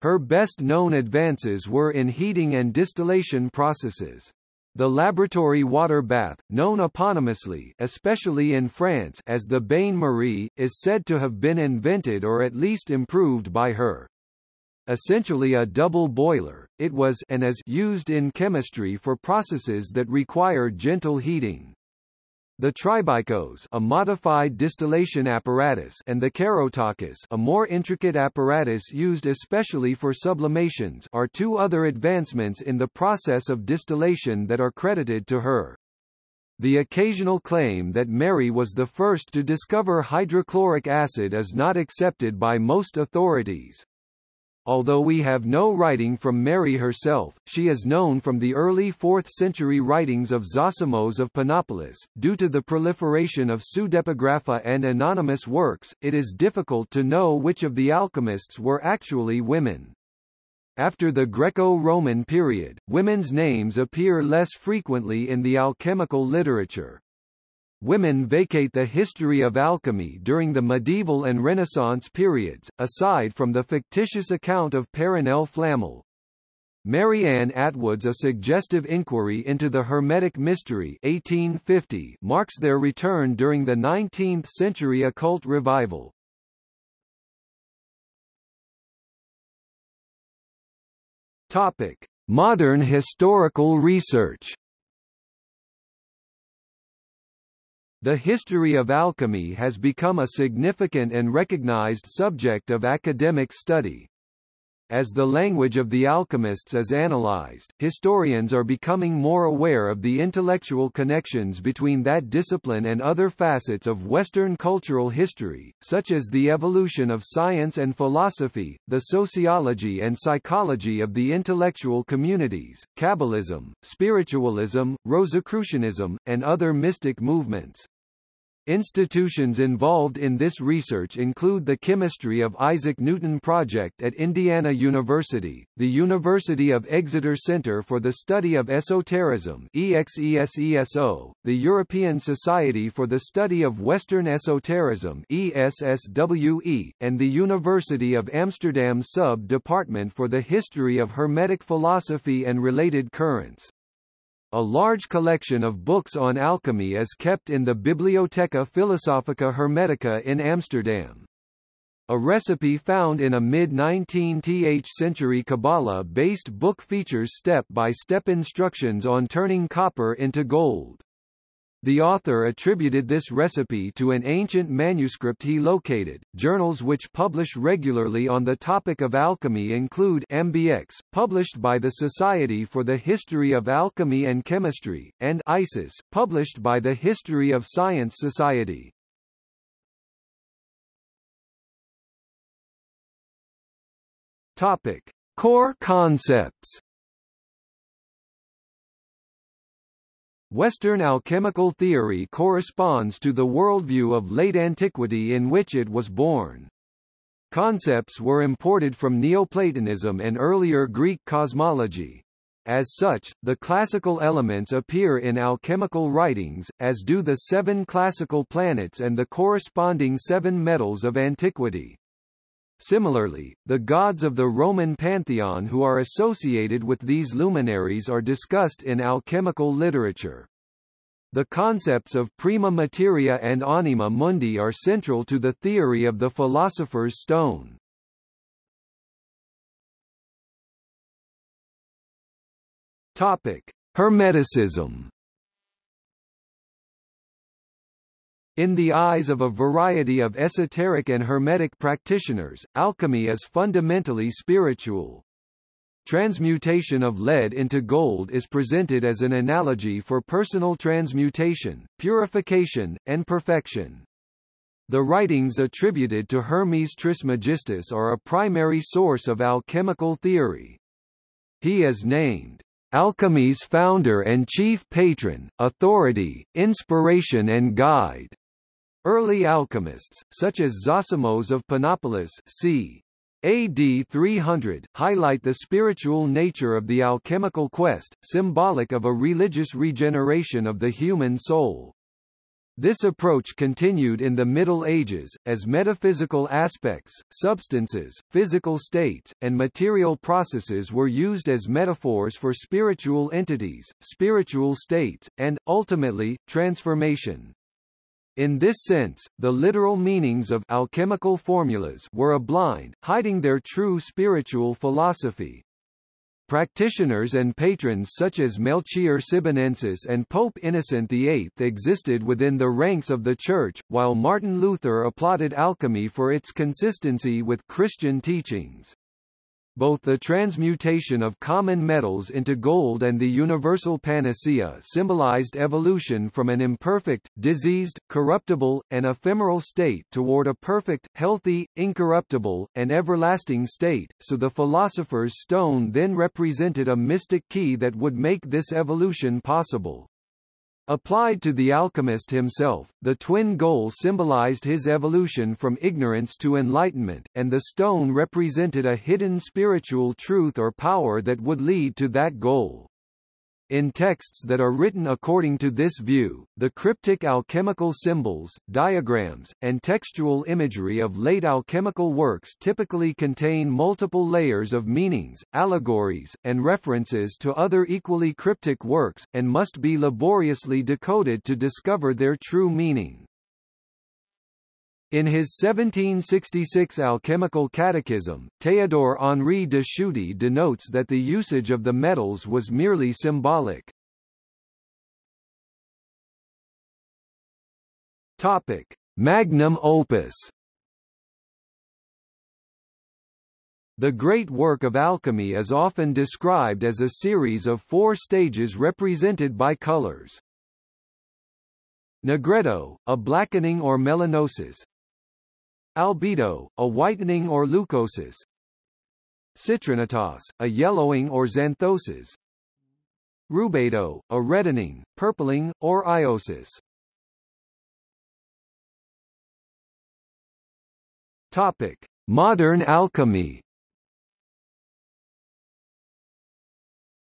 Her best-known advances were in heating and distillation processes. The laboratory water bath, known eponymously, especially in France, as the bain-marie, is said to have been invented or at least improved by her. Essentially a double boiler, it was and is used in chemistry for processes that require gentle heating. The tribikos, a modified distillation apparatus, and the karotachos, a more intricate apparatus used especially for sublimations, are two other advancements in the process of distillation that are credited to her. The occasional claim that Mary was the first to discover hydrochloric acid is not accepted by most authorities. Although we have no writing from Mary herself, she is known from the early 4th century writings of Zosimos of Panopolis. Due to the proliferation of pseudepigrapha and anonymous works, it is difficult to know which of the alchemists were actually women. After the Greco-Roman period, women's names appear less frequently in the alchemical literature. Women vacate the history of alchemy during the medieval and Renaissance periods, aside from the fictitious account of Baron Flamel. Mary Ann Atwood's A Suggestive Inquiry into the Hermetic Mystery 1850 marks their return during the 19th-century occult revival. Modern historical research. The history of alchemy has become a significant and recognized subject of academic study. As the language of the alchemists is analyzed, historians are becoming more aware of the intellectual connections between that discipline and other facets of Western cultural history, such as the evolution of science and philosophy, the sociology and psychology of the intellectual communities, Kabbalism, spiritualism, Rosicrucianism, and other mystic movements. Institutions involved in this research include the Chemistry of Isaac Newton Project at Indiana University, the University of Exeter Center for the Study of Esotericism (EXESESO), the European Society for the Study of Western Esotericism (ESSWE), and the University of Amsterdam's Sub-Department for the History of Hermetic Philosophy and Related Currents. A large collection of books on alchemy is kept in the Bibliotheca Philosophica Hermetica in Amsterdam. A recipe found in a mid-19th century Kabbalah-based book features step-by-step instructions on turning copper into gold. The author attributed this recipe to an ancient manuscript he located. Journals which publish regularly on the topic of alchemy include Ambiex, published by the Society for the History of Alchemy and Chemistry, and Isis, published by the History of Science Society. Topic: Core concepts. Western alchemical theory corresponds to the worldview of late antiquity in which it was born. Concepts were imported from Neoplatonism and earlier Greek cosmology. As such, the classical elements appear in alchemical writings, as do the 7 classical planets and the corresponding 7 metals of antiquity. Similarly, the gods of the Roman pantheon who are associated with these luminaries are discussed in alchemical literature. The concepts of prima materia and anima mundi are central to the theory of the philosopher's stone. Topic: Hermeticism. In the eyes of a variety of esoteric and hermetic practitioners, alchemy is fundamentally spiritual. Transmutation of lead into gold is presented as an analogy for personal transmutation, purification, and perfection. The writings attributed to Hermes Trismegistus are a primary source of alchemical theory. He is named alchemy's founder and chief patron, authority, inspiration and guide. Early alchemists, such as Zosimos of Panopolis c. AD 300, highlight the spiritual nature of the alchemical quest, symbolic of a religious regeneration of the human soul. This approach continued in the Middle Ages, as metaphysical aspects, substances, physical states, and material processes were used as metaphors for spiritual entities, spiritual states, and, ultimately, transformation. In this sense, the literal meanings of alchemical formulas were a blind, hiding their true spiritual philosophy. Practitioners and patrons such as Melchior Sibenensis and Pope Innocent VIII existed within the ranks of the Church, while Martin Luther applauded alchemy for its consistency with Christian teachings. Both the transmutation of common metals into gold and the universal panacea symbolized evolution from an imperfect, diseased, corruptible, and ephemeral state toward a perfect, healthy, incorruptible, and everlasting state, so the philosopher's stone then represented a mystic key that would make this evolution possible. Applied to the alchemist himself, the twin goal symbolized his evolution from ignorance to enlightenment, and the stone represented a hidden spiritual truth or power that would lead to that goal. In texts that are written according to this view, the cryptic alchemical symbols, diagrams, and textual imagery of late alchemical works typically contain multiple layers of meanings, allegories, and references to other equally cryptic works, and must be laboriously decoded to discover their true meaning. In his 1766 Alchemical Catechism, Théodore-Henri de Chouty denotes that the usage of the metals was merely symbolic. Topic: Magnum opus. The great work of alchemy is often described as a series of four stages represented by colors. Negretto, a blackening or melanosis. Albedo, a whitening or leucosis. Citrinitas, a yellowing or xanthosis. Rubedo, a reddening, purpling, or iosis. Topic: Modern alchemy.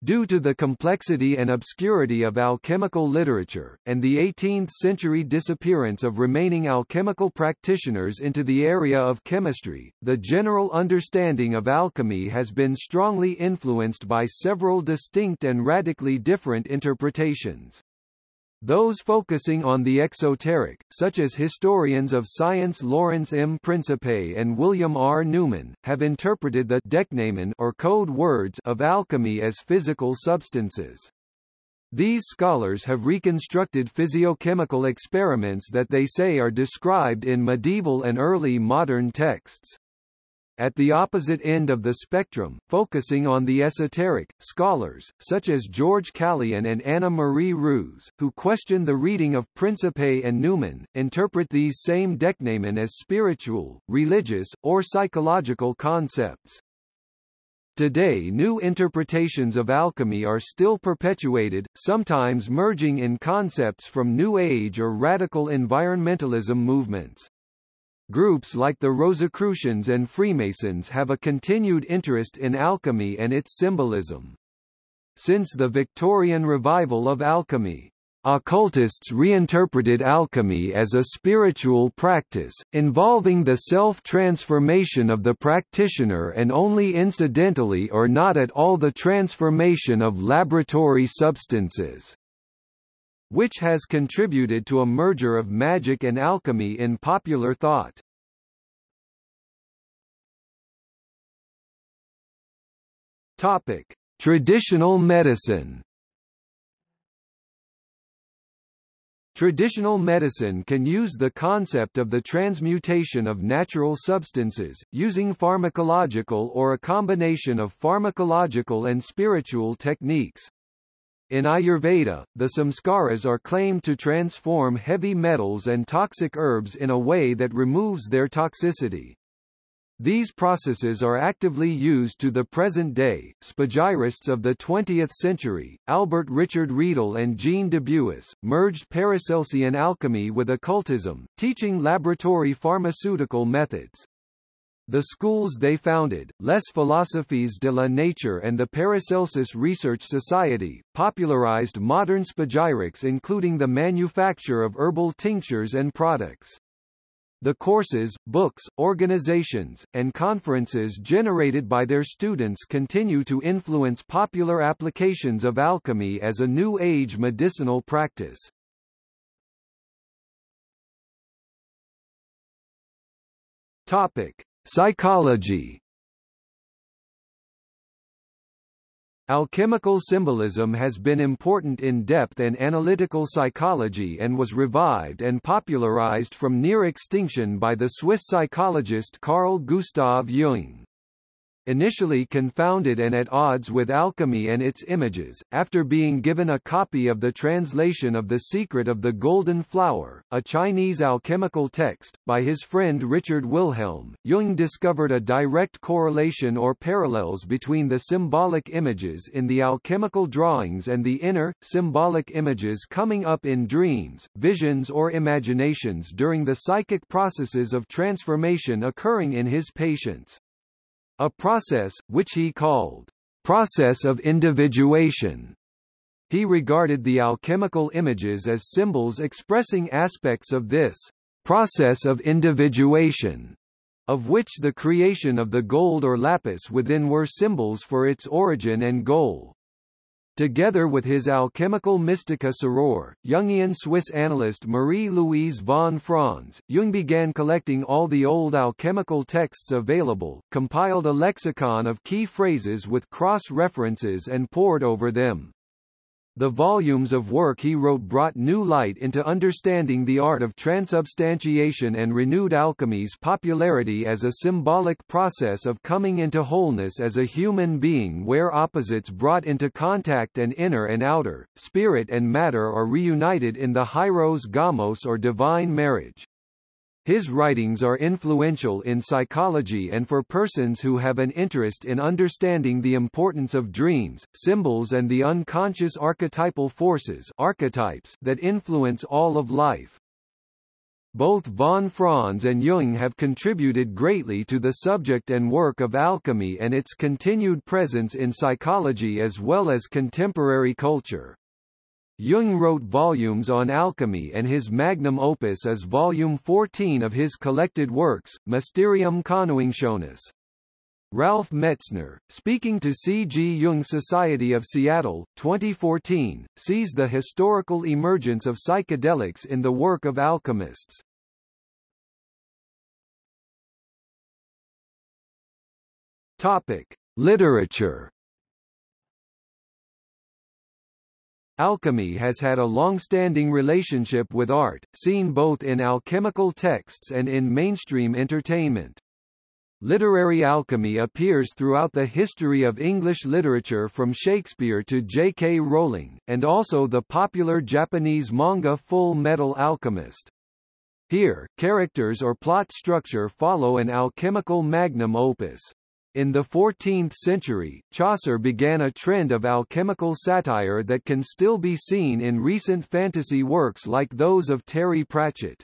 Due to the complexity and obscurity of alchemical literature, and the 18th-century disappearance of remaining alchemical practitioners into the area of chemistry, the general understanding of alchemy has been strongly influenced by several distinct and radically different interpretations. Those focusing on the exoteric, such as historians of science Lawrence M. Principe and William R. Newman, have interpreted the «decknamen» or code words of alchemy as physical substances. These scholars have reconstructed physiochemical experiments that they say are described in medieval and early modern texts. At the opposite end of the spectrum, focusing on the esoteric, scholars, such as George Callion and Anna Marie Ruse, who question the reading of Principe and Newman, interpret these same decknamen as spiritual, religious, or psychological concepts. Today, new interpretations of alchemy are still perpetuated, sometimes merging in concepts from New Age or radical environmentalism movements. Groups like the Rosicrucians and Freemasons have a continued interest in alchemy and its symbolism. Since the Victorian revival of alchemy, occultists reinterpreted alchemy as a spiritual practice, involving the self-transformation of the practitioner and only incidentally or not at all the transformation of laboratory substances, which has contributed to a merger of magic and alchemy in popular thought. Topic: Traditional medicine. Traditional medicine can use the concept of the transmutation of natural substances, using pharmacological or a combination of pharmacological and spiritual techniques. In Ayurveda, the samskaras are claimed to transform heavy metals and toxic herbs in a way that removes their toxicity. These processes are actively used to the present day. Spagyrists of the 20th century, Albert Richard Riedel and Jean Dubuis, merged Paracelsian alchemy with occultism, teaching laboratory pharmaceutical methods. The schools they founded, Les Philosophies de la Nature and the Paracelsus Research Society, popularized modern spagyrics including the manufacture of herbal tinctures and products. The courses, books, organizations, and conferences generated by their students continue to influence popular applications of alchemy as a New Age medicinal practice. Psychology. Alchemical symbolism has been important in depth and analytical psychology and was revived and popularized from near extinction by the Swiss psychologist Carl Gustav Jung. Initially confounded and at odds with alchemy and its images, after being given a copy of the translation of The Secret of the Golden Flower, a Chinese alchemical text, by his friend Richard Wilhelm, Jung discovered a direct correlation or parallels between the symbolic images in the alchemical drawings and the inner, symbolic images coming up in dreams, visions or imaginations during the psychic processes of transformation occurring in his patients. A process, which he called, "process of individuation." He regarded the alchemical images as symbols expressing aspects of this process of individuation, of which the creation of the gold or lapis within were symbols for its origin and goal. Together with his alchemical mystica soror, Jungian Swiss analyst Marie-Louise von Franz, Jung began collecting all the old alchemical texts available, compiled a lexicon of key phrases with cross-references and pored over them. The volumes of work he wrote brought new light into understanding the art of transubstantiation and renewed alchemy's popularity as a symbolic process of coming into wholeness as a human being where opposites brought into contact and inner and outer, spirit and matter are reunited in the hieros gamos or divine marriage. His writings are influential in psychology and for persons who have an interest in understanding the importance of dreams, symbols and the unconscious archetypal forces archetypes that influence all of life. Both von Franz and Jung have contributed greatly to the subject and work of alchemy and its continued presence in psychology as well as contemporary culture. Jung wrote volumes on alchemy and his magnum opus is volume 14 of his collected works, Mysterium Connoingschonis. Ralph Metzner, speaking to C. G. Jung Society of Seattle, 2014, sees the historical emergence of psychedelics in the work of alchemists. Topic: Literature. Alchemy has had a long-standing relationship with art, seen both in alchemical texts and in mainstream entertainment. Literary alchemy appears throughout the history of English literature from Shakespeare to J.K. Rowling, and also the popular Japanese manga Full Metal Alchemist. Here, characters or plot structure follow an alchemical magnum opus. In the 14th century, Chaucer began a trend of alchemical satire that can still be seen in recent fantasy works like those of Terry Pratchett.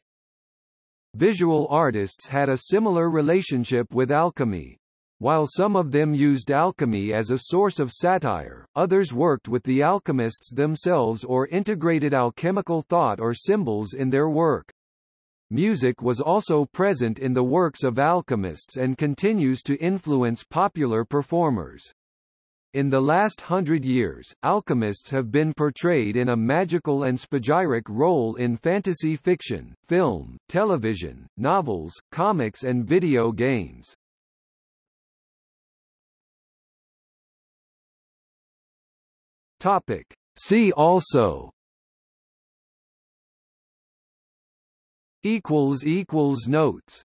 Visual artists had a similar relationship with alchemy. While some of them used alchemy as a source of satire, others worked with the alchemists themselves or integrated alchemical thought or symbols in their work. Music was also present in the works of alchemists and continues to influence popular performers. In the last 100 years, alchemists have been portrayed in a magical and spagyric role in fantasy fiction, film, television, novels, comics and video games. Topic: See also == Notes